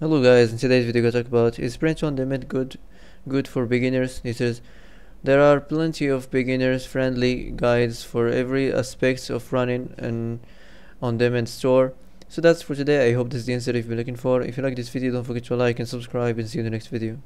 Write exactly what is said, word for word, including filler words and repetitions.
Hello guys, in today's video I talk about is French on demand good good for beginners. It says there are plenty of beginners friendly guides for every aspect of running an on demand store. So that's for today. I hope this is the answer if you're looking for. If you like this video, don't forget to like and subscribe, and see you in the next video.